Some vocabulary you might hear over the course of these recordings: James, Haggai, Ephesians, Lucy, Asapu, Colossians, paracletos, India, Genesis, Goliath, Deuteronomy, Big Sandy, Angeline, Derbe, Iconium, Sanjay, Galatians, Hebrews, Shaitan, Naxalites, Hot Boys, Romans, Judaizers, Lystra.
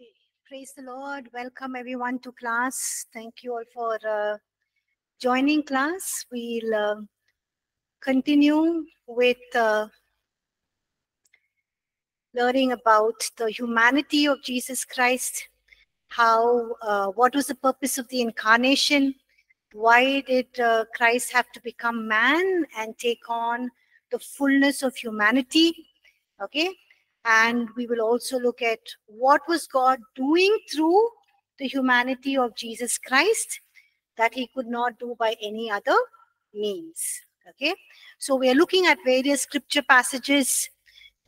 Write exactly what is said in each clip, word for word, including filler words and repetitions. Okay, praise the Lord. Welcome everyone to class. Thank you all for uh, joining class. We'll uh, continue with uh, learning about the humanity of Jesus Christ. How, uh, what was the purpose of the incarnation? Why did uh, Christ have to become man and take on the fullness of humanity? Okay. And we will also look at what was God doing through the humanity of Jesus Christ that he could not do by any other means. Okay, so we are looking at various scripture passages.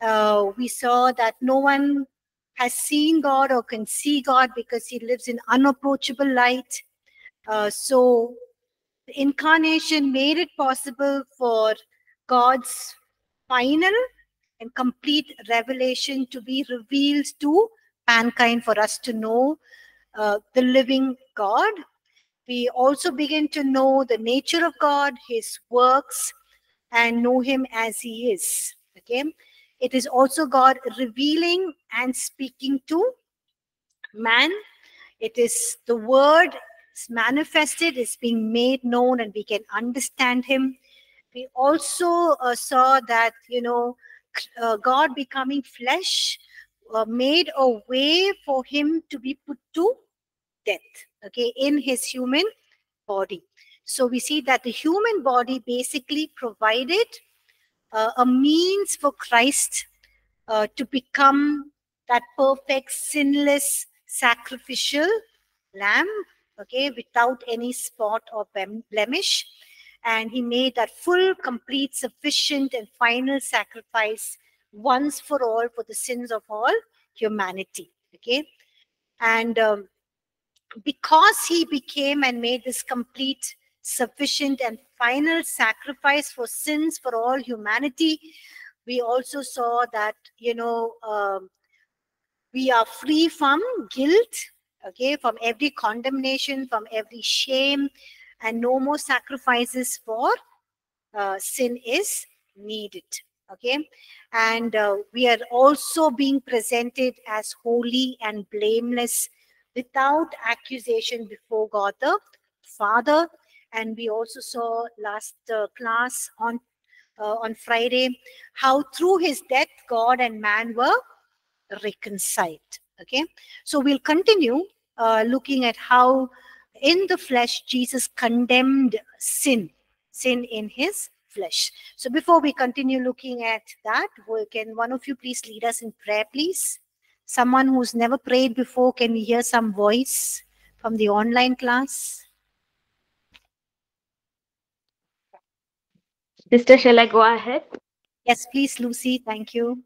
Uh, we saw that no one has seen God or can see God because he lives in unapproachable light. Uh, so the incarnation made it possible for God's final and complete revelation to be revealed to mankind for us to know uh, the living God. We also begin to know the nature of God, his works, and know him as he is. Okay, it is also God revealing and speaking to man. It is the word is manifested, is being made known, and we can understand him. We also uh, saw that, you know, Uh, God becoming flesh uh, made a way for him to be put to death, okay, in his human body. So we see that the human body basically provided uh, a means for Christ uh, to become that perfect, sinless, sacrificial lamb, okay, without any spot or blemish. And he made that full, complete, sufficient, and final sacrifice once for all for the sins of all humanity. Okay, and um, because he became and made this complete, sufficient, and final sacrifice for sins for all humanity, we also saw that, you know, um, we are free from guilt, okay, from every condemnation, from every shame. And no more sacrifices for uh, sin is needed, okay? And uh, we are also being presented as holy and blameless without accusation before God the Father. And we also saw last uh, class on, uh, on Friday how through his death, God and man were reconciled, okay? So we'll continue uh, looking at how in the flesh, Jesus condemned sin, sin in his flesh. So before we continue looking at that, can one of you please lead us in prayer, please? Someone who's never prayed before, can we hear some voice from the online class? Sister, shall I go ahead? Yes, please, Lucy. Thank you.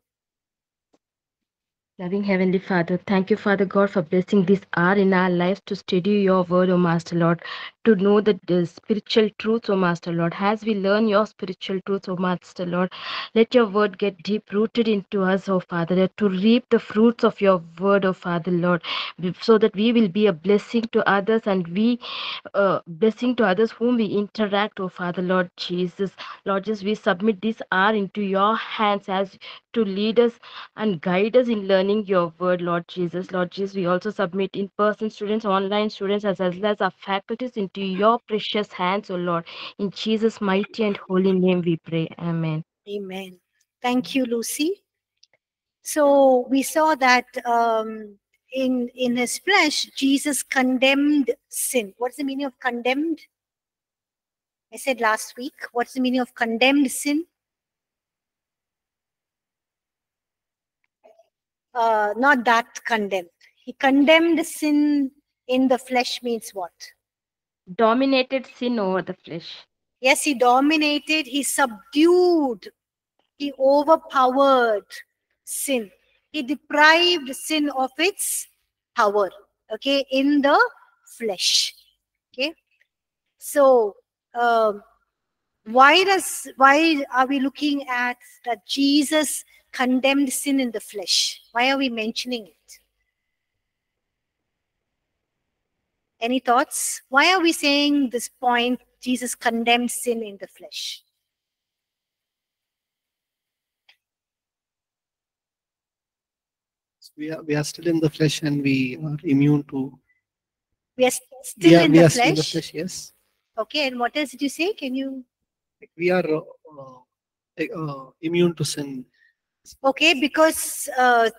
Loving Heavenly Father, thank you, Father God, for blessing this hour in our lives to study your word, O Master Lord, to know the uh, spiritual truths, O Master Lord. As we learn your spiritual truths, O Master Lord, let your word get deep-rooted into us, O Father, to reap the fruits of your word, O Father, Lord, so that we will be a blessing to others and we uh, blessing to others whom we interact, O Father, Lord Jesus. Lord, just we submit this hour into your hands as to lead us and guide us in learning your word, Lord Jesus. Lord Jesus, we also submit in-person students, online students, as well as our faculties into your precious hands, O Lord. In Jesus' mighty and holy name we pray. Amen. Amen. Thank you, Lucy. So we saw that um, in, in his flesh, Jesus condemned sin. What's the meaning of condemned? I said last week, what's the meaning of condemned sin? Uh, not that condemned. He condemned sin in the flesh means what? Dominated sin over the flesh. Yes, he dominated, he subdued, he overpowered sin. He deprived sin of its power, okay, in the flesh, okay? So, uh, why does, why are we looking at that Jesus condemned sin in the flesh? Why are we mentioning it? Any thoughts? Why are we saying this point, Jesus condemned sin in the flesh? We are, we are still in the flesh and we are immune to... We are still, we are, in, we the are still in the flesh, yes. Okay, and what else did you say? Can you... We are uh, uh, immune to sin. Okay, because uh,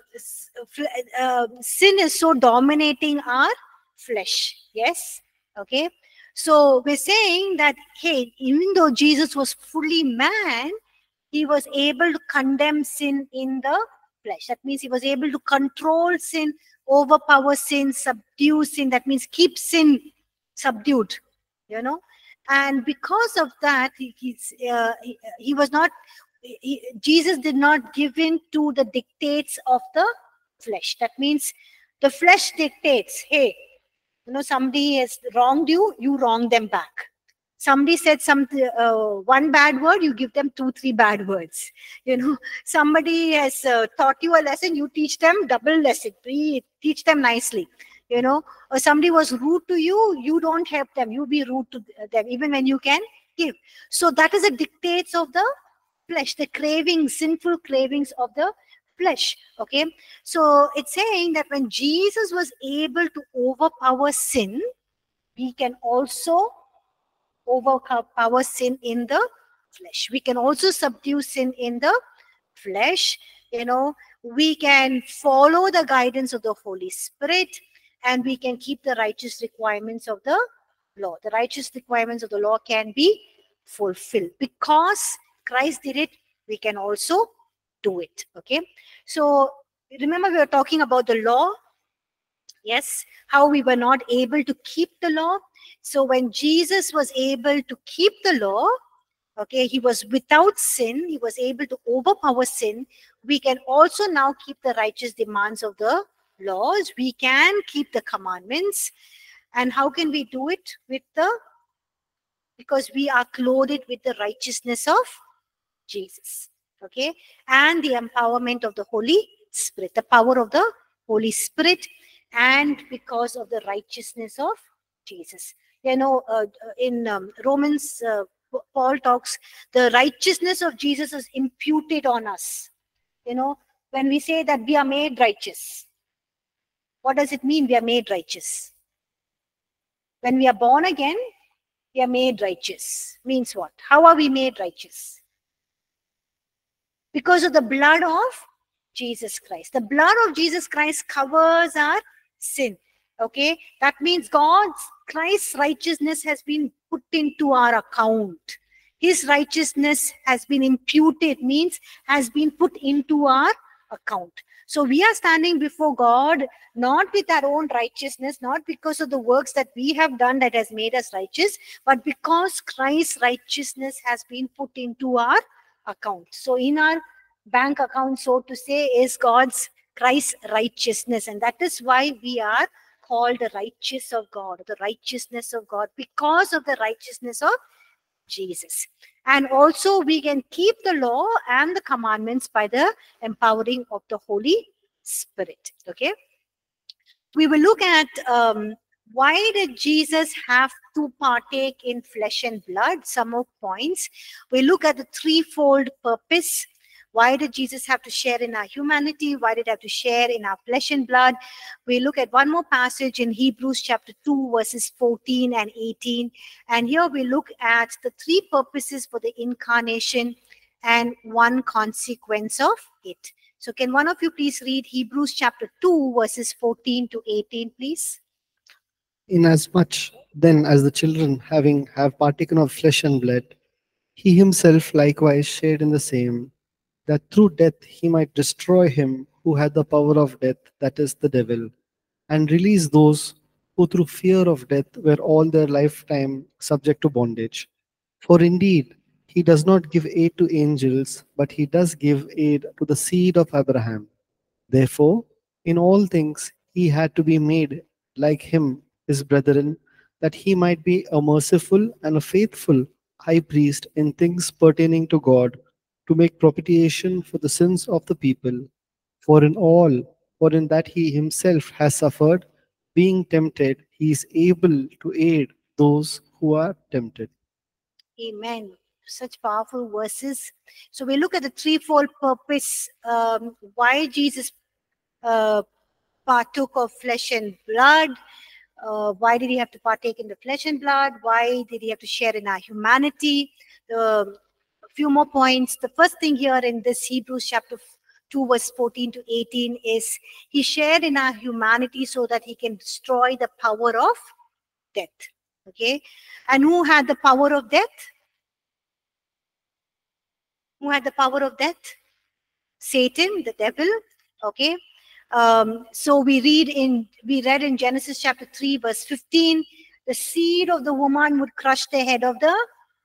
uh, sin is so dominating our flesh, yes? Okay, so we're saying that, hey, even though Jesus was fully man, he was able to condemn sin in the flesh. That means he was able to control sin, overpower sin, subdue sin. That means keep sin subdued, you know. And because of that, he, he's, uh, he, he was not, he, Jesus did not give in to the dictates of the flesh. That means the flesh dictates, hey, you know, somebody has wronged you, you wrong them back. Somebody said some uh, one bad word, you give them two, three bad words. You know, somebody has uh, taught you a lesson, you teach them double lesson, teach them nicely. You know, or somebody was rude to you, you don't help them, you be rude to them, even when you can give. So that is the dictates of the flesh, the cravings, sinful cravings of the flesh, okay? So it's saying that when Jesus was able to overpower sin, we can also overpower sin in the flesh. We can also subdue sin in the flesh, you know. We can follow the guidance of the Holy Spirit, and we can keep the righteous requirements of the law. The righteous requirements of the law can be fulfilled. Because Christ did it, we can also do it, okay? So, remember we were talking about the law, yes? How we were not able to keep the law. So, when Jesus was able to keep the law, okay, he was without sin, he was able to overpower sin. We can also now keep the righteous demands of the laws, we can keep the commandments. And how can we do it? With the, because we are clothed with the righteousness of Jesus, okay, and the empowerment of the Holy Spirit, the power of the Holy Spirit, and because of the righteousness of Jesus. You know, uh, in um, Romans, uh, Paul talks, the righteousness of Jesus is imputed on us. You know, when we say that we are made righteous, what does it mean we are made righteous? When we are born again, we are made righteous. Means what? How are we made righteous? Because of the blood of Jesus Christ. The blood of Jesus Christ covers our sin. Okay? That means God's, Christ's righteousness has been put into our account. His righteousness has been imputed, means has been put into our account. So we are standing before God, not with our own righteousness, not because of the works that we have done that has made us righteous, but because Christ's righteousness has been put into our account. So in our bank account, so to say, is God's, Christ's righteousness. And that is why we are called the righteous of God, the righteousness of God, because of the righteousness of Jesus. And also we can keep the law and the commandments by the empowering of the Holy Spirit, okay? We will look at um, why did Jesus have to partake in flesh and blood, some more points. We look at the threefold purpose. Why did Jesus have to share in our humanity? Why did he have to share in our flesh and blood? We look at one more passage in Hebrews chapter two, verses fourteen and eighteen. And here we look at the three purposes for the incarnation and one consequence of it. So can one of you please read Hebrews chapter two, verses fourteen to eighteen, please? Inasmuch then as the children having have partaken of flesh and blood, he himself likewise shared in the same, that through death he might destroy him who had the power of death, that is the devil, and release those who through fear of death were all their lifetime subject to bondage. For indeed, he does not give aid to angels, but he does give aid to the seed of Abraham. Therefore, in all things he had to be made like him, his brethren, that he might be a merciful and a faithful high priest in things pertaining to God, to make propitiation for the sins of the people. For in all, for in that he himself has suffered, being tempted, he is able to aid those who are tempted. Amen. Such powerful verses. So we look at the threefold purpose, um, why Jesus uh, partook of flesh and blood? Uh, why did he have to partake in the flesh and blood? Why did he have to share in our humanity? Uh, a few more points. The first thing here in this Hebrews chapter two, verse fourteen to eighteen is he shared in our humanity so that he can destroy the power of death. Okay. And who had the power of death? Who had the power of death? Satan, the devil. Okay. Um, so we read in, we read in Genesis chapter three, verse fifteen, the seed of the woman would crush the head of the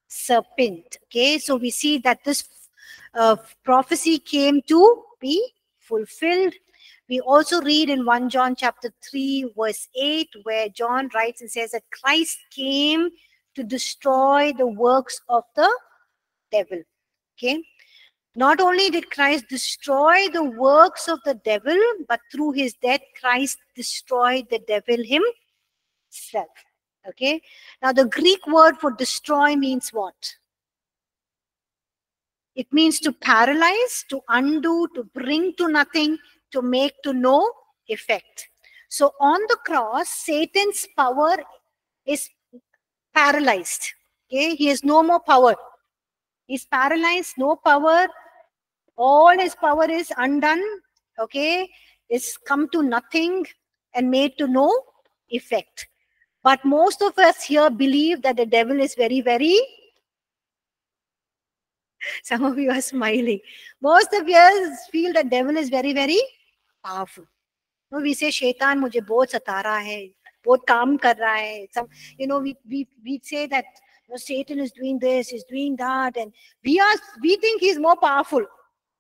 serpent. Okay, so we see that this uh, prophecy came to be fulfilled. We also read in First John chapter three, verse eight, where John writes and says that Christ came to destroy the works of the devil. Okay. Not only did Christ destroy the works of the devil, but through his death, Christ destroyed the devil himself. Okay. Now, the Greek word for destroy means what? It means to paralyze, to undo, to bring to nothing, to make to no effect. So, on the cross, Satan's power is paralyzed. Okay. He has no more power. He's paralyzed, no power. All his power is undone, okay? It's come to nothing and made to no effect. But most of us here believe that the devil is very, very... Some of you are smiling. Most of us feel that devil is very, very powerful. No, we say, Shaitan mujhe bahut sata raha hai, bahut kaam kar raha hai. Some, you know, we, we, we say that no, Satan is doing this, he's doing that, and we are we think he's more powerful,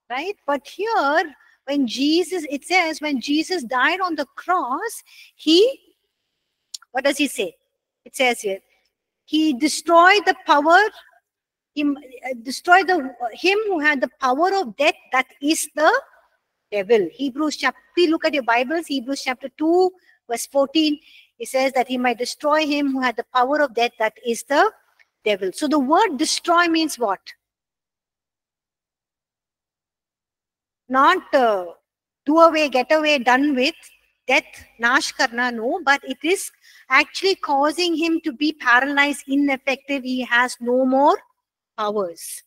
right? But here, when Jesus, it says, when Jesus died on the cross, he, what does he say? It says here, he destroyed the power, he uh, destroyed the him who had the power of death, that is the devil. Hebrews chapter, please look at your Bibles, Hebrews chapter two, verse fourteen. It says that he might destroy him who had the power of death, that is the devil. So the word destroy means what? Not uh, do away, get away, done with, death, nash karna, no. But it is actually causing him to be paralyzed, ineffective. He has no more powers.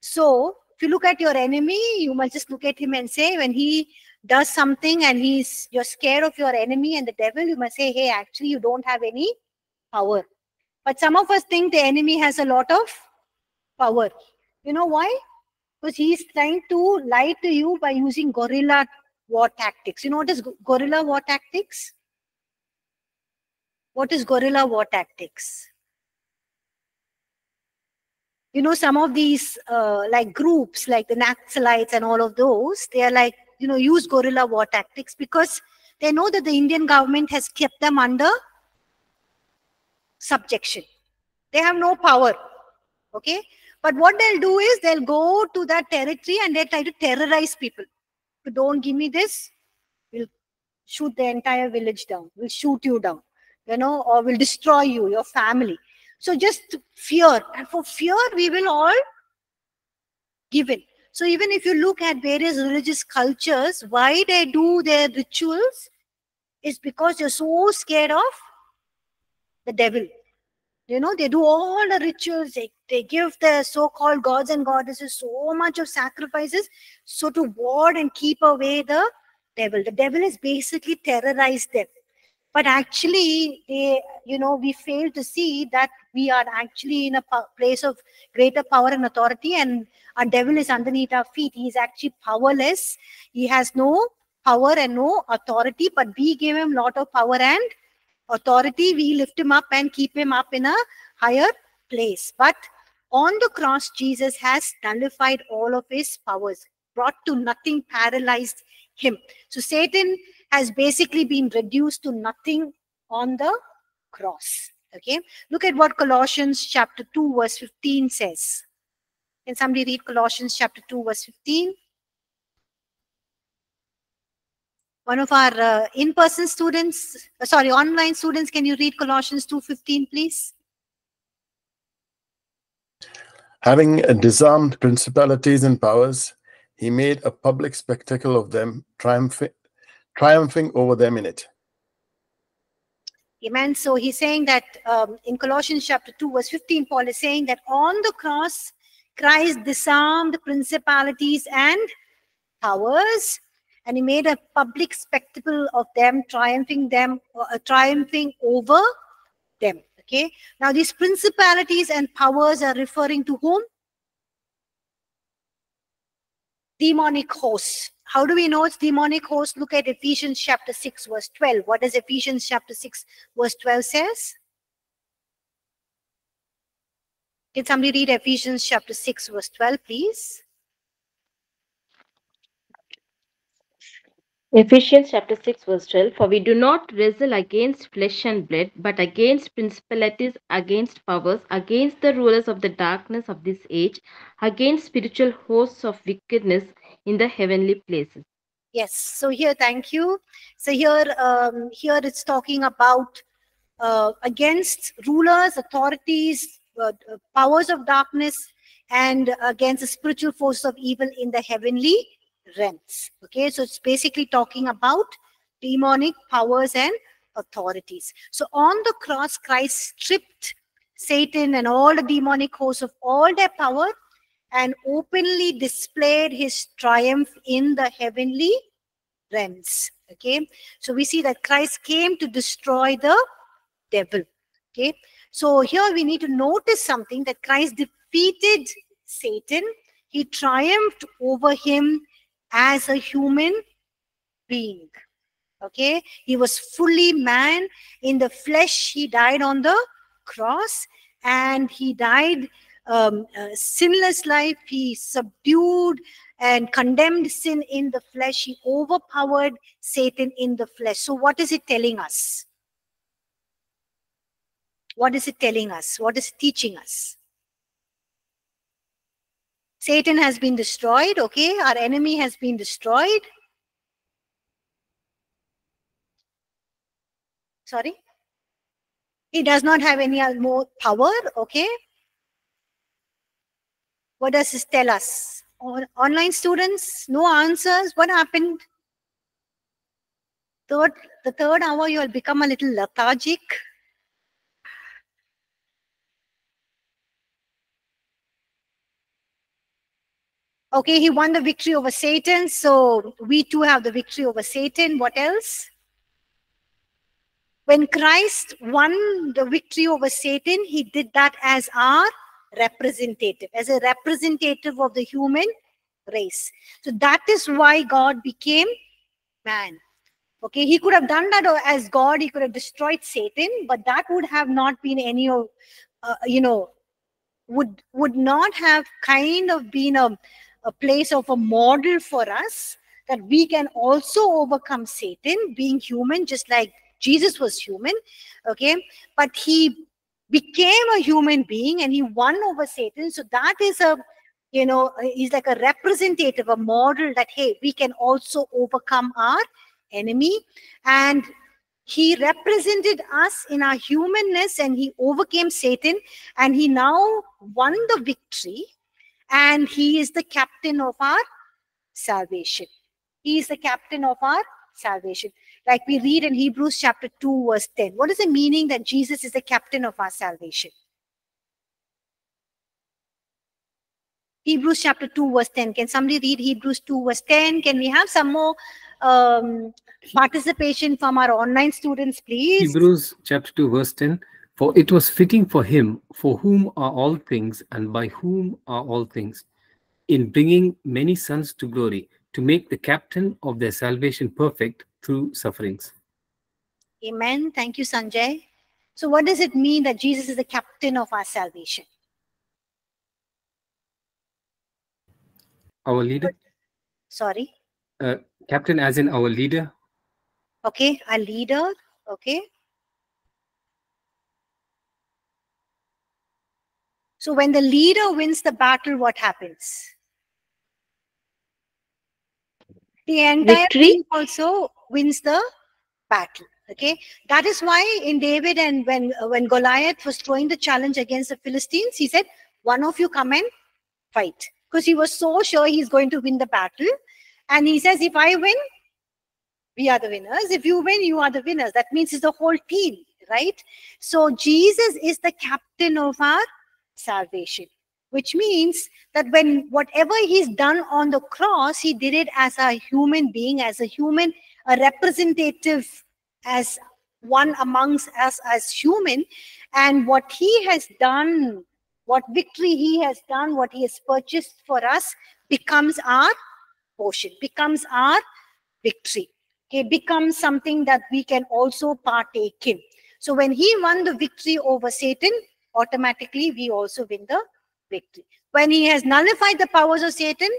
So if you look at your enemy, you must just look at him and say, when he does something and he's, you're scared of your enemy and the devil, you must say, hey, actually, you don't have any power. But some of us think the enemy has a lot of power. You know why? Because he's trying to lie to you by using guerrilla war tactics. You know what is guerrilla war tactics? What is guerrilla war tactics? You know, some of these uh, like groups, like the Naxalites and all of those, they are like, you know, use guerrilla war tactics because they know that the Indian government has kept them under subjection. They have no power, okay? But what they'll do is they'll go to that territory and they'll try to terrorize people. So don't give me this, we'll shoot the entire village down, we'll shoot you down, you know, or we'll destroy you, your family. So just fear, and for fear we will all give in. So even if you look at various religious cultures, why they do their rituals is because they're so scared of the devil. You know, they do all the rituals, they, they give their so-called gods and goddesses so much of sacrifices, so to ward and keep away the devil. The devil has basically terrorized them. But actually, they, you know, we fail to see that we are actually in a place of greater power and authority, and our devil is underneath our feet. He is actually powerless. He has no power and no authority, but we give him a lot of power and authority. We lift him up and keep him up in a higher place. But on the cross, Jesus has nullified all of his powers, brought to nothing, paralyzed him. So Satan has basically been reduced to nothing on the cross. Okay, look at what Colossians chapter two, verse fifteen says. Can somebody read Colossians chapter two, verse fifteen? One of our uh, in-person students, uh, sorry, online students, can you read Colossians two fifteen, please? Having disarmed principalities and powers, he made a public spectacle of them, triumph triumphing over them in it. Amen. So he's saying that um, in Colossians chapter two, verse fifteen, Paul is saying that on the cross, Christ disarmed principalities and powers, and he made a public spectacle of them, triumphing them, uh, triumphing over them. Okay. Now these principalities and powers are referring to whom? Demonic hosts. How do we know it's demonic hosts? Look at Ephesians chapter six, verse twelve. What does Ephesians chapter six, verse twelve says? Can somebody read Ephesians chapter six, verse twelve, please? Ephesians chapter six, verse twelve. For we do not wrestle against flesh and blood, but against principalities, against powers, against the rulers of the darkness of this age, against spiritual hosts of wickedness in the heavenly places. Yes. So here, thank you. So here, um, here it's talking about uh, against rulers, authorities, Uh, powers of darkness, and against the spiritual forces of evil in the heavenly realms. Okay, so it's basically talking about demonic powers and authorities. So on the cross, Christ stripped Satan and all the demonic hosts of all their power and openly displayed his triumph in the heavenly realms. Okay, so we see that Christ came to destroy the devil. Okay. So here we need to notice something, that Christ defeated Satan. He triumphed over him as a human being. Okay? He was fully man. In the flesh, he died on the cross. And he died um, a sinless life. He subdued and condemned sin in the flesh. He overpowered Satan in the flesh. So what is it telling us? What is it telling us? What is it teaching us? Satan has been destroyed, okay? Our enemy has been destroyed. Sorry? He does not have any more power, okay? What does this tell us? Online students, no answers. What happened? Third, the third hour, you will become a little lethargic. Okay, he won the victory over Satan, so we too have the victory over Satan. What else? When Christ won the victory over Satan, he did that as our representative, as a representative of the human race. So that is why God became man. Okay, he could have done that as God, he could have destroyed Satan, but that would have not been any of, uh, you know, would, would not have kind of been a, a place of a model for us, that we can also overcome Satan being human, just like Jesus was human, okay? But he became a human being and he won over Satan. So that is a, you know, he's like a representative, a model that, hey, we can also overcome our enemy. And he represented us in our humanness, and he overcame Satan, and he now won the victory. And he is the captain of our salvation. He is the captain of our salvation. Like we read in Hebrews chapter two, verse ten. What is the meaning that Jesus is the captain of our salvation? Hebrews chapter two, verse ten. Can somebody read Hebrews two, verse ten? Can we have some more um, participation from our online students, please? Hebrews chapter two, verse ten. For it was fitting for him, for whom are all things, and by whom are all things, in bringing many sons to glory, to make the captain of their salvation perfect through sufferings. Amen. Thank you, Sanjay. So what does it mean that Jesus is the captain of our salvation? Our leader? Sorry? Uh, captain as in our leader. Okay, our leader. Okay. So when the leader wins the battle, what happens? The entire team also wins the battle. Okay, that is why in David, and when when Goliath was throwing the challenge against the Philistines, he said, "One of you come and fight," because he was so sure he's going to win the battle, and he says, "If I win, We are the winners. If you win, you are the winners. That means it's the whole team, right? So Jesus is the captain of our salvation, which means that when whatever he's done on the cross, he did it as a human being, as a human, a representative, as one amongst us as human. And what he has done, what victory he has done, what he has purchased for us becomes our portion, becomes our victory. It becomes something that we can also partake in. So when he won the victory over Satan, automatically we also win the victory. When he has nullified the powers of Satan,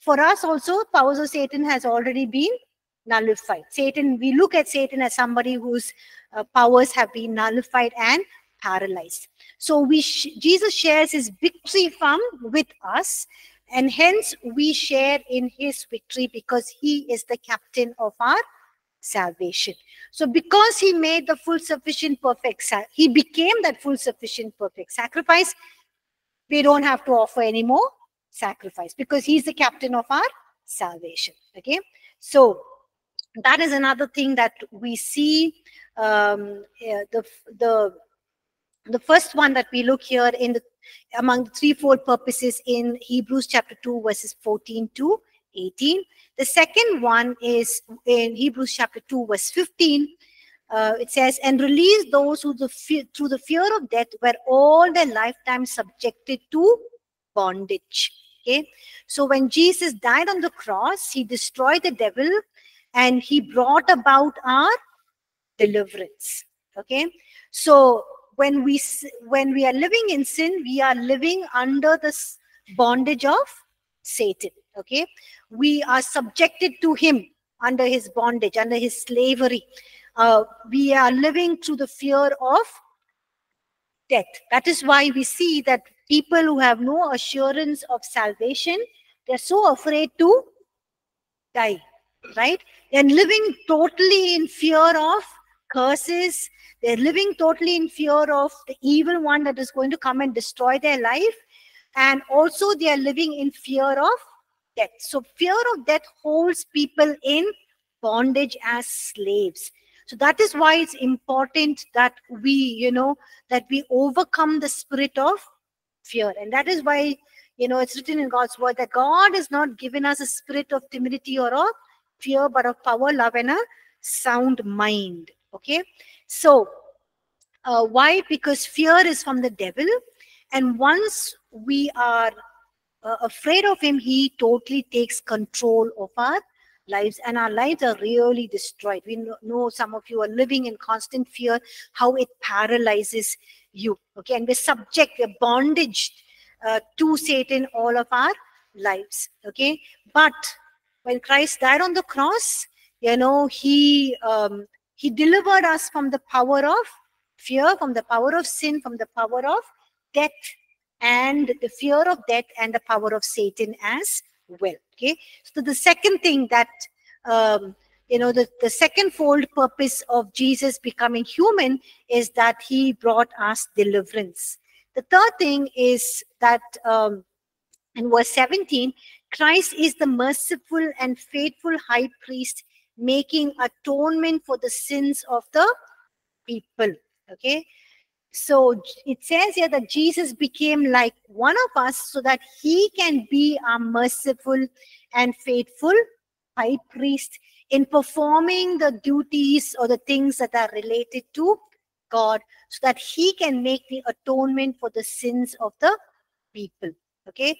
for us also, powers of Satan has already been nullified. Satan, we look at Satan as somebody whose uh, powers have been nullified and paralyzed. So we sh Jesus shares his victory from with us, and hence we share in his victory because he is the captain of our salvation. So because he made the full sufficient perfect, he became that full sufficient perfect sacrifice, we don't have to offer any more sacrifice because he's the captain of our salvation. Okay, so that is another thing that we see. Um, uh, the the the first one that we look here in the among the threefold purposes in Hebrews chapter two verses fourteen to eighteen. The second one is in Hebrews chapter two verse fifteen. Uh, it says, and release those who the fear, through the fear of death were all their lifetime subjected to bondage. Okay, so when Jesus died on the cross, he destroyed the devil and he brought about our deliverance. Okay, so when we when we are living in sin, we are living under the bondage of Satan. Okay, we are subjected to him, under his bondage, under his slavery. Uh, we are living through the fear of death. That is why we see that people who have no assurance of salvation, they're so afraid to die, right? They're living totally in fear of curses. They're living totally in fear of the evil one that is going to come and destroy their life. And also they are living in fear of death. So fear of death holds people in bondage as slaves. So that is why it's important that we, you know, that we overcome the spirit of fear. And that is why, you know, it's written in God's word that God has not given us a spirit of timidity or of fear, but of power, love, and a sound mind. Okay, so uh, why? Because fear is from the devil, and once we are uh, afraid of him, he totally takes control of our lives, and our lives are really destroyed. We know, know some of you are living in constant fear, how it paralyzes you. Okay, and we're subject, we're bondaged uh, to Satan all of our lives. Okay, but when Christ died on the cross, you know, he um, He delivered us from the power of fear, from the power of sin, from the power of death, and the fear of death and the power of Satan as well. Okay. So the second thing that, um, you know, the, the second fold purpose of Jesus becoming human is that he brought us deliverance. The third thing is that um, in verse seventeen, Christ is the merciful and faithful high priest, making atonement for the sins of the people. Okay, so it says here that Jesus became like one of us so that he can be our merciful and faithful high priest in performing the duties or the things that are related to God, so that he can make the atonement for the sins of the people. Okay,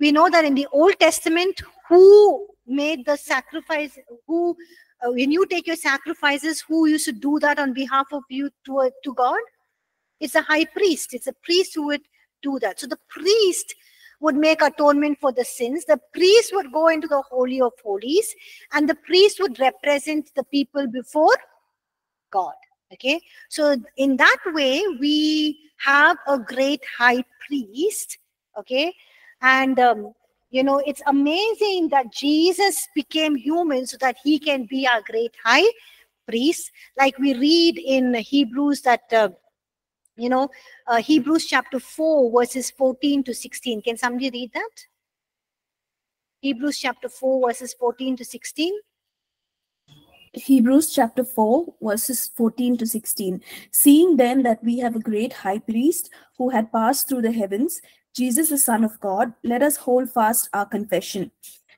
we know that in the Old Testament, who made the sacrifice, who uh, when you take your sacrifices, who used to do that on behalf of you to, uh, to God? It's a high priest. It's a priest who would do that. So the priest would make atonement for the sins. The priest would go into the Holy of Holies, and the priest would represent the people before God. Okay, so in that way we have a great high priest. Okay, and um, you know, it's amazing that Jesus became human so that he can be our great high priest. Like we read in Hebrews that, uh, you know, uh, Hebrews chapter four, verses fourteen to sixteen. Can somebody read that? Hebrews chapter four, verses fourteen to sixteen. Hebrews chapter four, verses fourteen to sixteen. Seeing then that we have a great high priest who had passed through the heavens, Jesus the Son of God, let us hold fast our confession.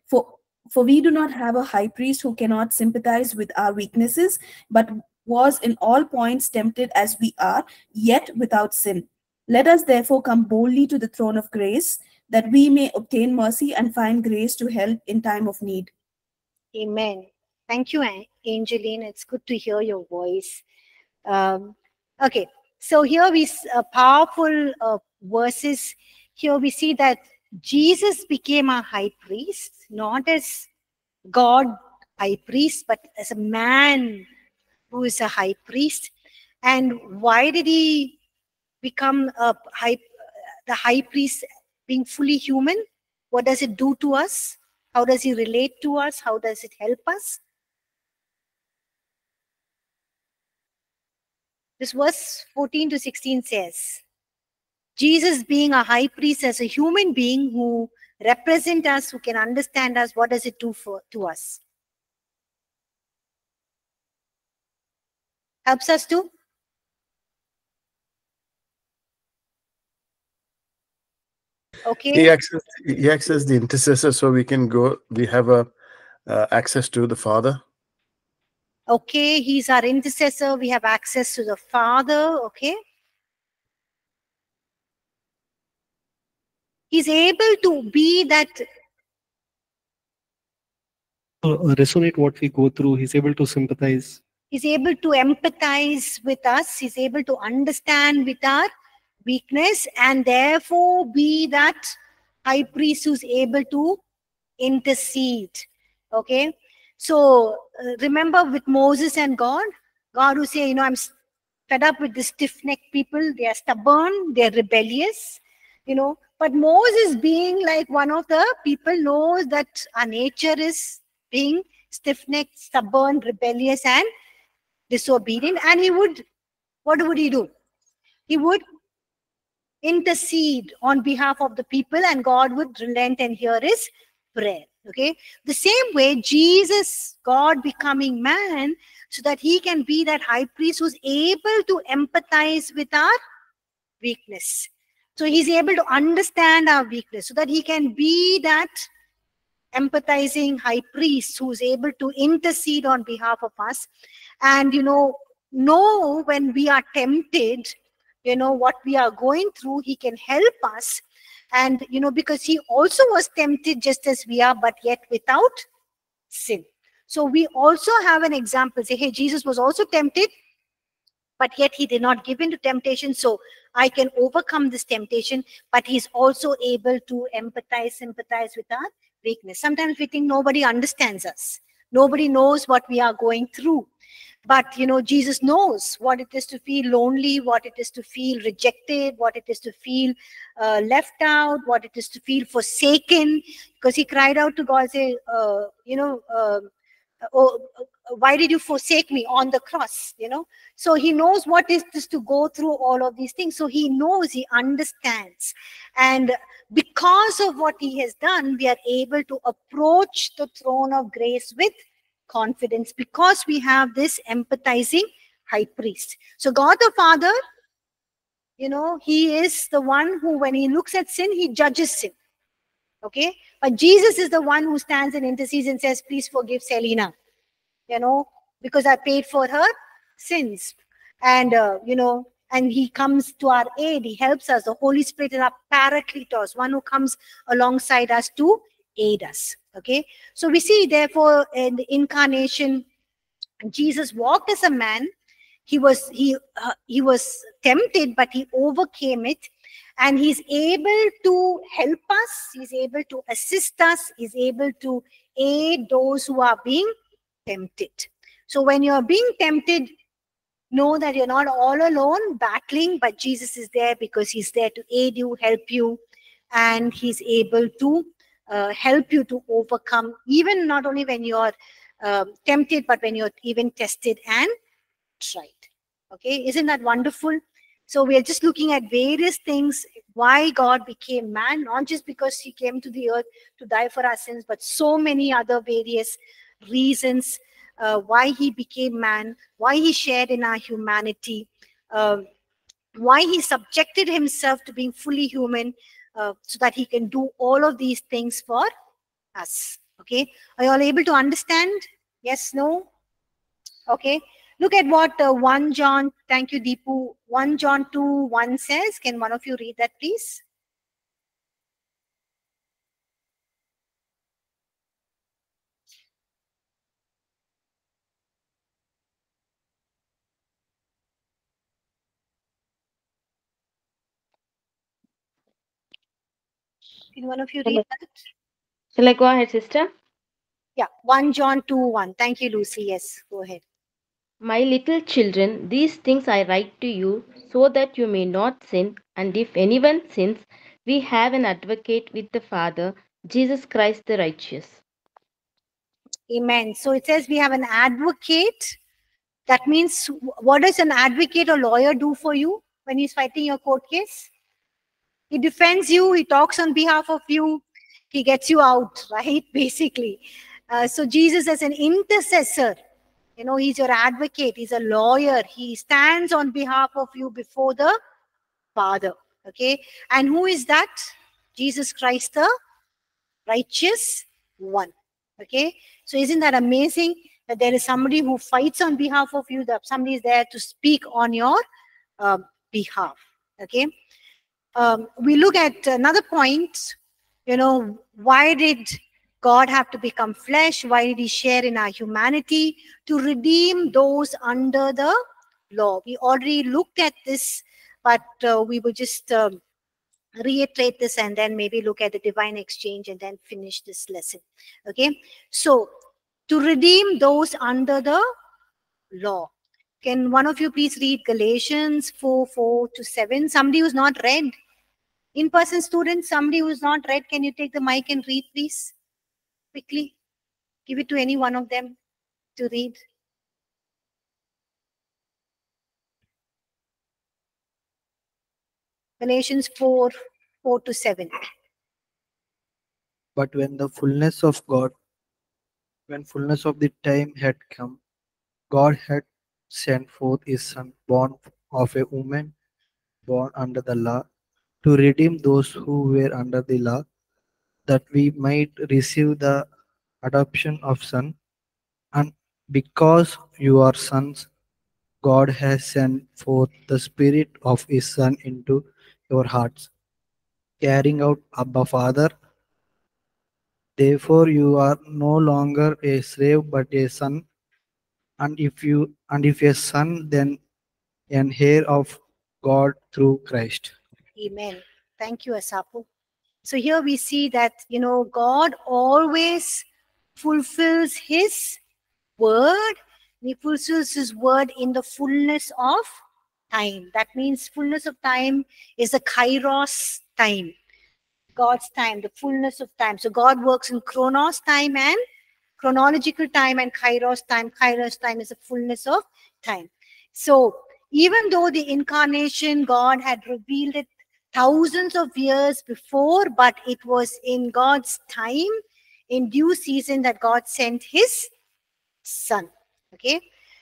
For, for we do not have a high priest who cannot sympathize with our weaknesses, but was in all points tempted as we are, yet without sin. Let us therefore come boldly to the throne of grace, that we may obtain mercy and find grace to help in time of need. Amen. Thank you, Angeline. It's good to hear your voice. Um, okay, so here we see uh, powerful uh, verses. Here we see that Jesus became our high priest, not as God high priest, but as a man who is a high priest. And why did he become a high, the high priest being fully human? What does it do to us? How does he relate to us? How does it help us? This verse fourteen to sixteen says, Jesus being a high priest as a human being who represents us, who can understand us, what does it do for, to us? Helps us to? Okay. He accessed, he accessed the intercessor, so we can go, we have a, uh, access to the Father. Okay, he's our intercessor, we have access to the Father, okay. He's able to be that... Uh, resonate what we go through, he's able to sympathize. He's able to empathize with us, he's able to understand with our weakness, and therefore be that high priest who's able to intercede, okay. So uh, remember with Moses and God, God who say, you know, I'm fed up with the stiff-necked people. They are stubborn. They are rebellious, you know. But Moses, being like one of the people, knows that our nature is being stiff-necked, stubborn, rebellious, and disobedient. And he would, what would he do? He would intercede on behalf of the people, and God would relent and hear his prayer. Okay, the same way Jesus, God becoming man, so that he can be that high priest who's able to empathize with our weakness. So he's able to understand our weakness so that he can be that empathizing high priest who's able to intercede on behalf of us. And, you know, know when we are tempted, you know, what we are going through, he can help us. And, you know, because he also was tempted just as we are, but yet without sin. So we also have an example. Say, hey, Jesus was also tempted, but yet he did not give in to temptation. So I can overcome this temptation, but he's also able to empathize, sympathize with our weakness. Sometimes we think nobody understands us. Nobody knows what we are going through. But, you know, Jesus knows what it is to feel lonely, what it is to feel rejected, what it is to feel uh, left out, what it is to feel forsaken. Because he cried out to God, say, uh, you know, uh, oh, why did you forsake me on the cross, you know? So he knows what it is to go through all of these things. So he knows, he understands. And because of what he has done, we are able to approach the throne of grace with confidence, because we have this empathizing high priest. So God the Father, you know, he is the one who, when he looks at sin, he judges sin. Okay? But Jesus is the one who stands and intercedes and says, please forgive Selena, you know, because I paid for her sins. And, uh, you know, and he comes to our aid. He helps us. The Holy Spirit is our paracletos, one who comes alongside us to aid us. Okay, so we see, therefore, in the incarnation, Jesus walked as a man. He was he uh, he was tempted, but he overcame it, and he's able to help us. He's able to assist us. He's able to aid those who are being tempted. So when you're being tempted, know that you're not all alone battling, but Jesus is there because he's there to aid you, help you, and he's able to Uh, help you to overcome, even not only when you are uh, tempted, but when you're even tested and tried. Okay, isn't that wonderful? So we are just looking at various things, why God became man, not just because he came to the earth to die for our sins, but so many other various reasons uh, why he became man, why he shared in our humanity, uh, why he subjected himself to being fully human uh, so that he can do all of these things for us. Okay, are you all able to understand? Yes, no? Okay. Look at what uh, First John, thank you, Deepu. First John two one says. Can one of you read that, please? Can one of you read that? Shall I go ahead, sister? Yeah, First John two one. Thank you, Lucy. Yes, go ahead. My little children, these things I write to you, so that you may not sin. And if anyone sins, we have an advocate with the Father, Jesus Christ the righteous. Amen. So it says we have an advocate. That means, what does an advocate or lawyer do for you when he's fighting your court case? He defends you, he talks on behalf of you, he gets you out, right? Basically. Uh, so Jesus as an intercessor. You know, he's your advocate, he's a lawyer, he stands on behalf of you before the Father, okay? And who is that? Jesus Christ, the righteous one, okay? So isn't that amazing that there is somebody who fights on behalf of you, that somebody is there to speak on your um, behalf, okay? Um, we look at another point, you know, why did God have to become flesh? Why did he share in our humanity? To redeem those under the law. We already looked at this, but uh, we will just um, reiterate this and then maybe look at the divine exchange and then finish this lesson. Okay? So, to redeem those under the law. Can one of you please read Galatians four, four to seven? Somebody who's not read. In-person students, somebody who's not read, can you take the mic and read, please? Quickly, give it to any one of them to read. Galatians four, four to seven. But when the fullness of God, when fullness of the time had come, God had sent forth his son, born of a woman, born under the law, to redeem those who were under the law, that we might receive the adoption of son. And because you are sons, God has sent forth the Spirit of his Son into your hearts, carrying out Abba, Father. Therefore you are no longer a slave but a son, and if you and if a son, then an heir of God through Christ. Amen. Thank you, Asapu. So here we see that, you know, God always fulfills his word. He fulfills his word in the fullness of time. That means fullness of time is the kairos time, God's time, the fullness of time. So God works in chronos time and chronological time and kairos time. Kairos time is the fullness of time. So even though the incarnation, God had revealed it thousands of years before, but it was in God's time, in due season, that God sent his son. Okay,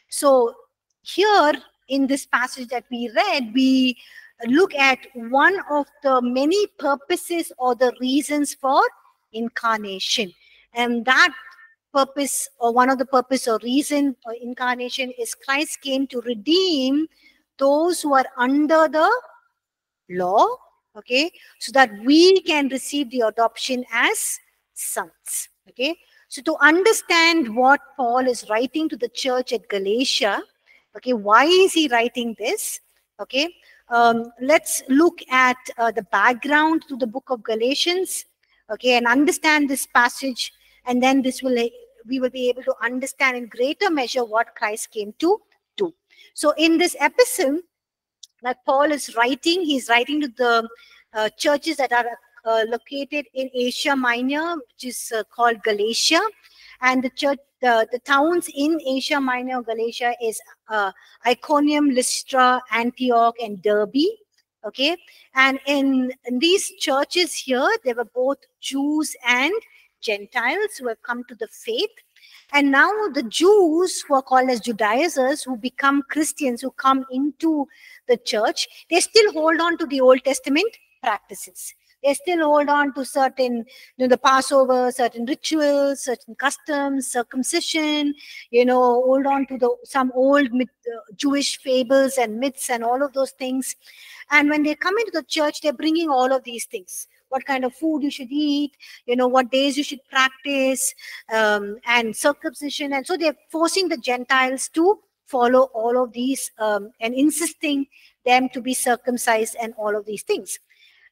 so here in this passage that we read, we look at one of the many purposes or the reasons for incarnation, and that purpose or one of the purpose or reason for incarnation is Christ came to redeem those who are under the law, okay, so that we can receive the adoption as sons. Okay, so to understand what Paul is writing to the church at Galatia, okay, why is he writing this? Okay, um, let's look at uh, the background to the book of Galatians, okay, and understand this passage, and then this will we will be able to understand in greater measure what Christ came to do. So in this epistle that Paul is writing, he's writing to the uh, churches that are uh, located in Asia Minor, which is uh, called Galatia. and the church, the, the towns in Asia Minor, Galatia, is uh, Iconium, Lystra, Antioch, and Derbe. Okay, and in, in these churches here, there were both Jews and Gentiles who have come to the faith. And now the Jews, who are called as Judaizers, who become Christians, who come into the church, they still hold on to the Old Testament practices. They still hold on to certain, you know, the Passover, certain rituals, certain customs, circumcision, you know, hold on to the, some old myth, uh, Jewish fables and myths and all of those things. And when they come into the church, they're bringing all of these things. What kind of food you should eat, you know, what days you should practice, um, and circumcision. And so they're forcing the Gentiles to follow all of these um, and insisting them to be circumcised and all of these things.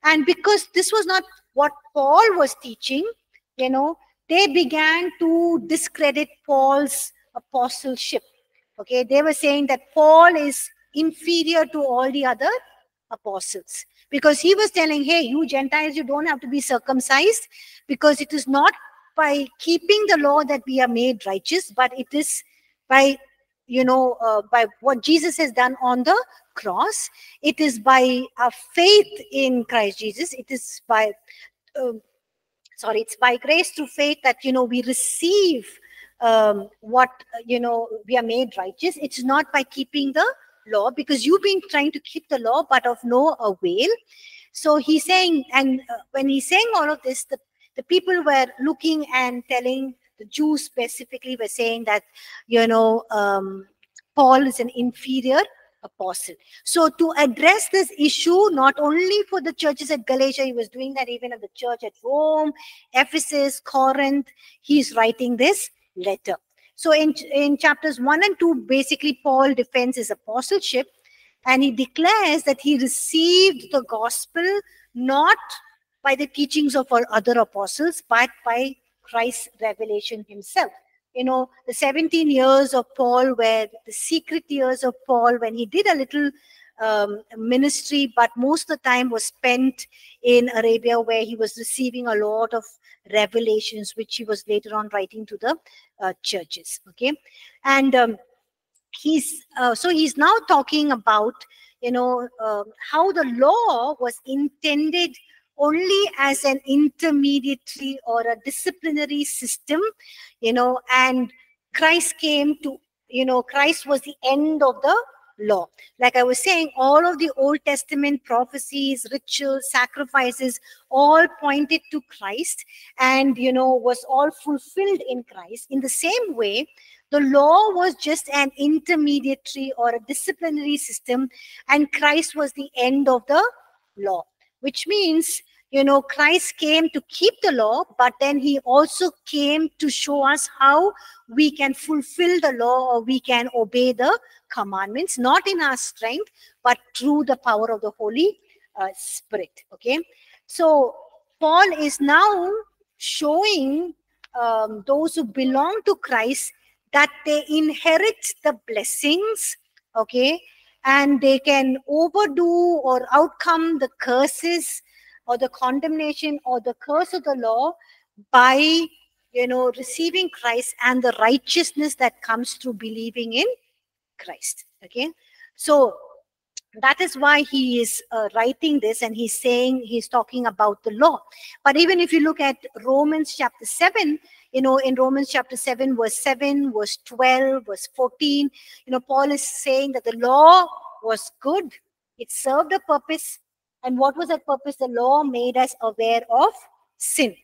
And because this was not what Paul was teaching, you know, they began to discredit Paul's apostleship. Okay, they were saying that Paul is inferior to all the other apostles, because he was telling, hey, you Gentiles, you don't have to be circumcised, because it is not by keeping the law that we are made righteous, but it is by, you know, uh, by what Jesus has done on the cross. It is by our faith in Christ Jesus. It is by, um, sorry, it's by grace through faith that, you know, we receive um, what, you know, we are made righteous. It's not by keeping the law, because you've been trying to keep the law, but of no avail. So he's saying, and uh, when he's saying all of this, the, the people were looking and telling, the Jews specifically were saying that, you know, um, Paul is an inferior apostle. So to address this issue, not only for the churches at Galatia, he was doing that even at the church at Rome, Ephesus, Corinth, he's writing this letter. So in, in chapters one and two, basically Paul defends his apostleship, and he declares that he received the gospel not by the teachings of our other apostles, but by Christ's revelation himself. You know, the seventeen years of Paul were the secret years of Paul, when he did a little um, ministry, but most of the time was spent in Arabia, where he was receiving a lot of revelations, which he was later on writing to the Uh, churches. Okay, and um, he's uh, so he's now talking about, you know, uh, how the law was intended only as an intermediary or a disciplinary system, you know, and Christ came to, you know, Christ was the end of the law. Like I was saying, all of the Old Testament prophecies, rituals, sacrifices, all pointed to Christ, and, you know, was all fulfilled in Christ. In the same way, the law was just an intermediary or a disciplinary system, and Christ was the end of the law, which means, you know, Christ came to keep the law, but then he also came to show us how we can fulfill the law, or we can obey the commandments, not in our strength, but through the power of the Holy uh, Spirit. Okay, so Paul is now showing um, those who belong to Christ that they inherit the blessings, okay, and they can overdo or outcome the curses, or the condemnation, or the curse of the law, by, you know, receiving Christ and the righteousness that comes through believing in Christ. Okay, so that is why he is uh, writing this, and he's saying, he's talking about the law. But even if you look at Romans chapter seven, you know, in Romans chapter seven, verse seven, verse twelve, verse fourteen, you know, Paul is saying that the law was good, it served a purpose. And what was that purpose? The law made us aware of sin.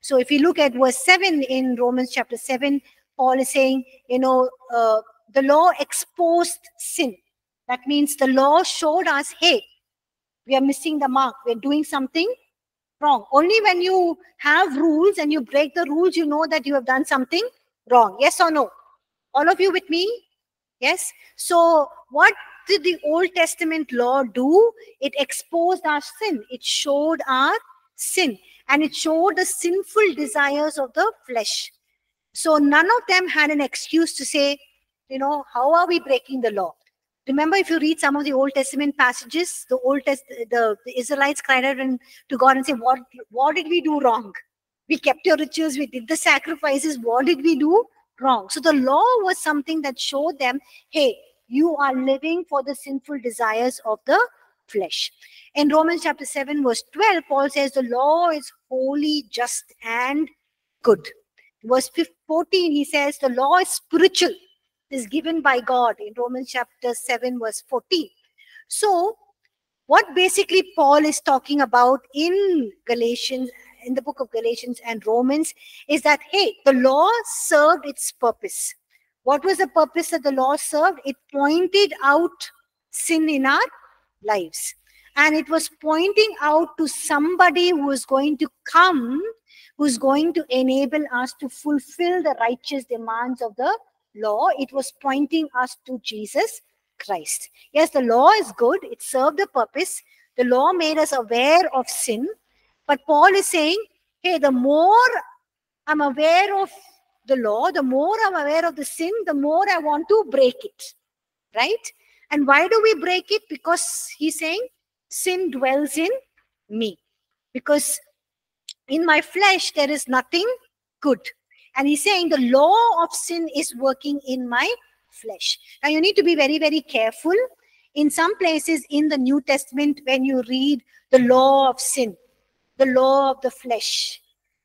So if you look at verse seven in Romans chapter seven, Paul is saying, you know, uh, the law exposed sin. That means the law showed us, hey, we are missing the mark. We're doing something wrong. Only when you have rules and you break the rules, you know that you have done something wrong. Yes or no? All of you with me? Yes? So what did the Old Testament law do? It exposed our sin. It showed our sin. And it showed the sinful desires of the flesh. So none of them had an excuse to say, you know, how are we breaking the law? Remember, if you read some of the Old Testament passages, the Old Test the, the Israelites cried out and, to God and said, what, what did we do wrong? We kept your rituals, we did the sacrifices. What did we do wrong? So the law was something that showed them, hey, you are living for the sinful desires of the flesh. In Romans chapter seven, verse twelve, Paul says the law is holy, just, and good. Verse fourteen, he says the law is spiritual, is given by God in Romans chapter seven, verse fourteen. So what basically Paul is talking about in Galatians, in the book of Galatians and Romans, is that, hey, the law served its purpose. What was the purpose that the law served? It pointed out sin in our lives. And it was pointing out to somebody who is going to come, who's going to enable us to fulfill the righteous demands of the law. It was pointing us to Jesus Christ. Yes, the law is good. It served a purpose. The law made us aware of sin. But Paul is saying, hey, the more I'm aware of the law, the more I'm aware of the sin, the more I want to break it, right? And why do we break it? Because he's saying sin dwells in me. Because in my flesh, there is nothing good. And he's saying the law of sin is working in my flesh. Now, you need to be very, very careful. In some places in the New Testament, when you read the law of sin, the law of the flesh,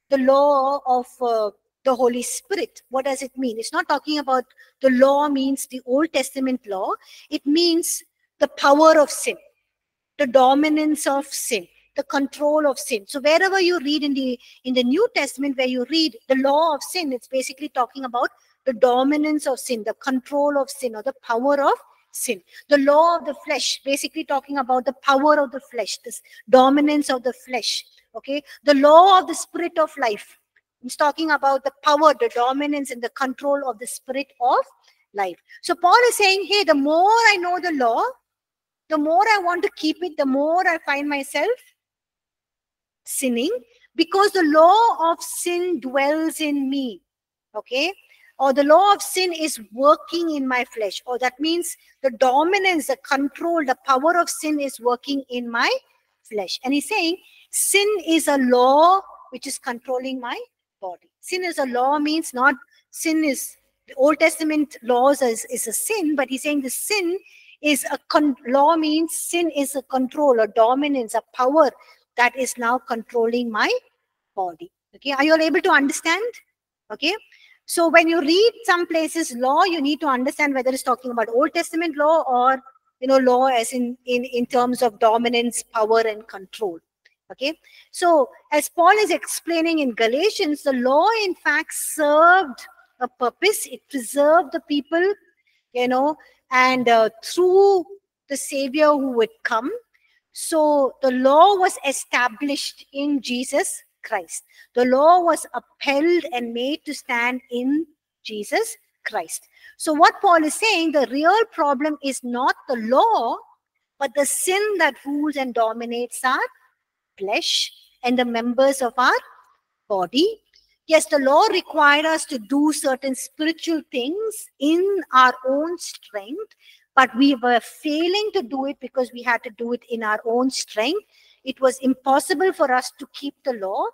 the law of uh, the Holy Spirit. What does it mean? It's not talking about the law means the Old Testament law. It means the power of sin, the dominance of sin, the control of sin. So wherever you read in the, in the New Testament where you read the law of sin, it's basically talking about the dominance of sin, the control of sin, or the power of sin. The law of the flesh, basically talking about the power of the flesh, this dominance of the flesh. Okay, the law of the spirit of life. It's talking about the power, the dominance, and the control of the spirit of life. So Paul is saying, hey, the more I know the law, the more I want to keep it, the more I find myself sinning, because the law of sin dwells in me. Okay, or the law of sin is working in my flesh. Or that means the dominance, the control, the power of sin is working in my flesh. And he's saying, sin is a law which is controlling my body. Sin is a law means not sin is, the Old Testament laws is, is a sin, but he's saying the sin is a, con law means sin is a control, a dominance, a power that is now controlling my body. Okay, are you all able to understand? Okay, so when you read some places law, you need to understand whether it's talking about Old Testament law or, you know, law as in, in, in terms of dominance, power, and control. Okay, so as Paul is explaining in Galatians, the law in fact served a purpose. It preserved the people, you know, and uh, through the Savior who would come. So the law was established in Jesus Christ. The law was upheld and made to stand in Jesus Christ. So what Paul is saying, the real problem is not the law, but the sin that rules and dominates our flesh and the members of our body. Yes, the law required us to do certain spiritual things in our own strength, but we were failing to do it because we had to do it in our own strength. It was impossible for us to keep the law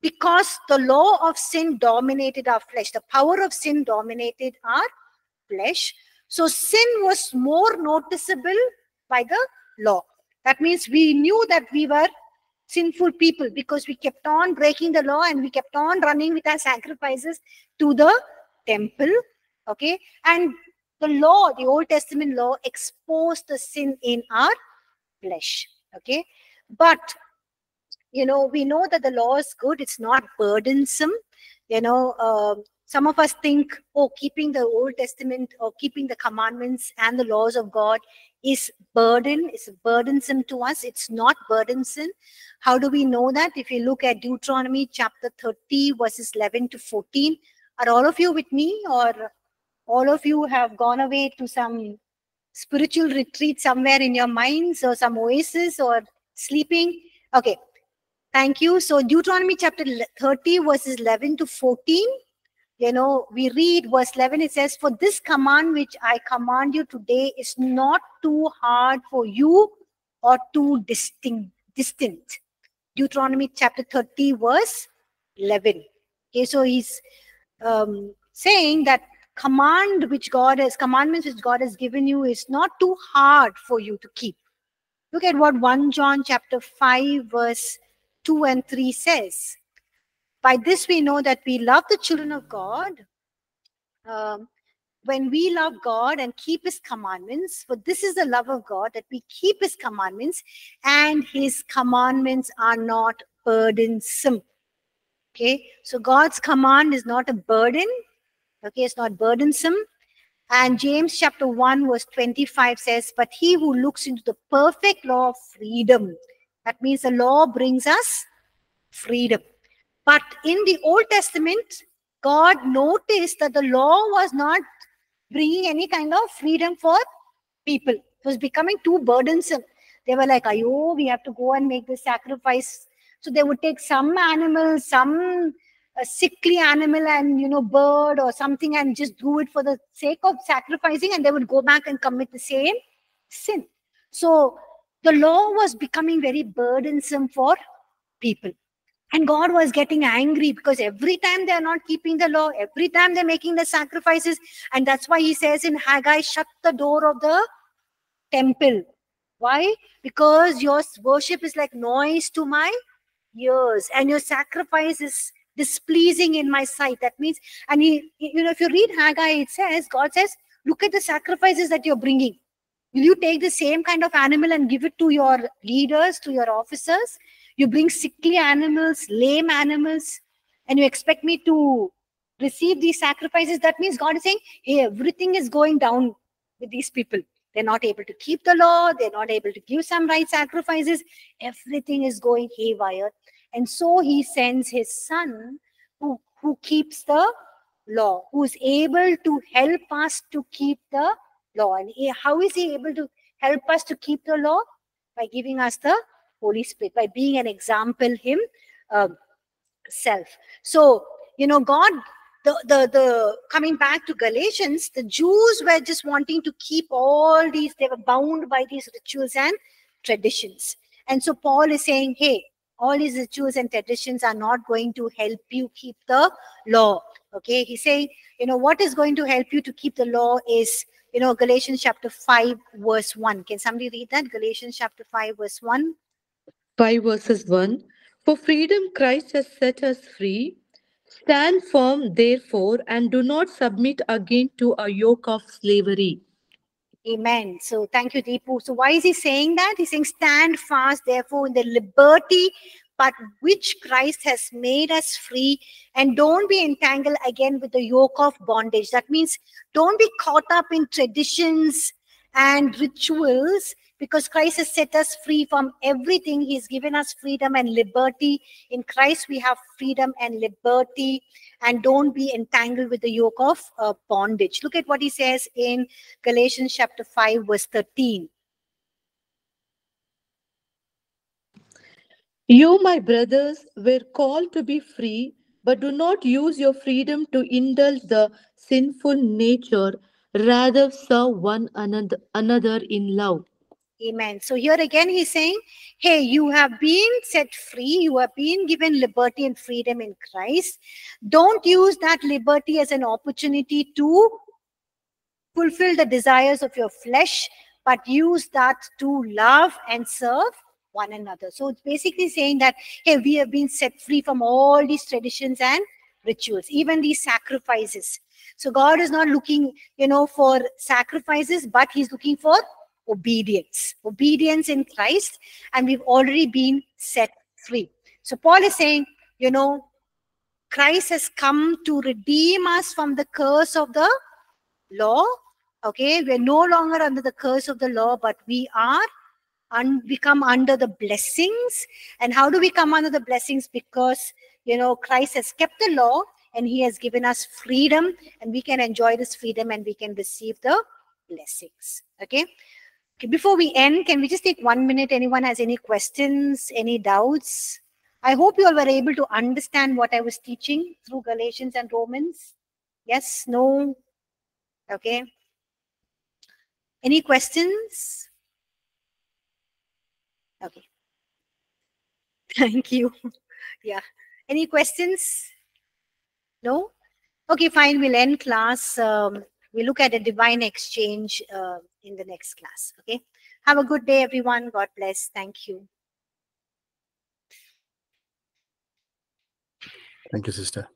because the law of sin dominated our flesh. The power of sin dominated our flesh. So sin was more noticeable by the law. That means we knew that we were sinful people because we kept on breaking the law and we kept on running with our sacrifices to the temple. Okay, and the law, the Old Testament law, exposed the sin in our flesh. Okay, but you know, we know that the law is good. It's not burdensome. You know, uh, some of us think, oh, keeping the Old Testament or keeping the commandments and the laws of God is burden, it's burdensome to us. It's not burdensome. How do we know that? If you look at Deuteronomy chapter thirty, verses eleven to fourteen, are all of you with me, or all of you have gone away to some spiritual retreat somewhere in your minds, or some oasis, or sleeping? Okay, thank you. So Deuteronomy chapter thirty, verses eleven to fourteen, you know, we read verse eleven, it says, for this command which I command you today is not too hard for you or too distinct. distant. Deuteronomy chapter thirty, verse eleven. Okay, so he's um, saying that command which God has, commandments which God has given you is not too hard for you to keep. Look at what First John chapter five verse two and three says. By this we know that we love the children of God, um, when we love God and keep his commandments, for this is the love of God, that we keep his commandments, and his commandments are not burdensome. Okay, so God's command is not a burden. Okay, it's not burdensome. And James chapter one verse twenty-five says, but he who looks into the perfect law of freedom, that means the law brings us freedom. But in the Old Testament, God noticed that the law was not bringing any kind of freedom for people. It was becoming too burdensome. They were like, "Ayo, we have to go and make this sacrifice." So they would take some animal, some a sickly animal, and you know, bird or something, and just do it for the sake of sacrificing, and they would go back and commit the same sin. So the law was becoming very burdensome for people. And God was getting angry because every time they are not keeping the law, every time they're making the sacrifices. And that's why he says in Haggai, shut the door of the temple. Why? Because your worship is like noise to my ears, and your sacrifice is displeasing in my sight. That means, and he, you know, if you read Haggai, it says, God says, look at the sacrifices that you're bringing. Will you take the same kind of animal and give it to your leaders, to your officers? You bring sickly animals, lame animals, and you expect me to receive these sacrifices. That means God is saying, hey, everything is going down with these people. They're not able to keep the law. They're not able to give some right sacrifices. Everything is going haywire. And so he sends his son who, who keeps the law, who is able to help us to keep the law. And he, how is he able to help us to keep the law? By giving us the Holy Spirit, by being an example himself. So, you know, God, the, the, the coming back to Galatians, the Jews were just wanting to keep all these, they were bound by these rituals and traditions. And so Paul is saying, hey, all these rituals and traditions are not going to help you keep the law. Okay, he's saying, you know, what is going to help you to keep the law is, you know, Galatians chapter five verse one. Can somebody read that? Galatians chapter five verse one. five verses one, for freedom Christ has set us free. Stand firm, therefore, and do not submit again to a yoke of slavery. Amen. So thank you, Deepu. So why is he saying that? He's saying, stand fast, therefore, in the liberty, but which Christ has made us free, and don't be entangled again with the yoke of bondage. That means don't be caught up in traditions and rituals, because Christ has set us free from everything. He's given us freedom and liberty. In Christ, we have freedom and liberty. And don't be entangled with the yoke of uh, bondage. Look at what he says in Galatians chapter five, verse thirteen. You, my brothers, were called to be free, but do not use your freedom to indulge the sinful nature. Rather, serve one another in love. Amen. So here again, he's saying, hey, you have been set free. You have been given liberty and freedom in Christ. Don't use that liberty as an opportunity to fulfill the desires of your flesh, but use that to love and serve one another. So it's basically saying that, hey, we have been set free from all these traditions and rituals, even these sacrifices. So God is not looking, you know, for sacrifices, but he's looking for obedience, obedience in Christ, and we've already been set free. So Paul is saying, you know, Christ has come to redeem us from the curse of the law. Okay, we're no longer under the curse of the law, but we are and become under the blessings. And how do we come under the blessings? Because, you know, Christ has kept the law and he has given us freedom, and we can enjoy this freedom and we can receive the blessings. Okay. Before we end, can we just take one minute? Anyone has any questions, any doubts? I hope you all were able to understand what I was teaching through Galatians and Romans. Yes, no? Okay. Any questions? Okay. Thank you. Yeah. Any questions? No? Okay, fine. We'll end class. Um, we'll look at a divine exchange uh, in the next class. Okay. Have a good day, everyone. God bless. Thank you. Thank you, sister.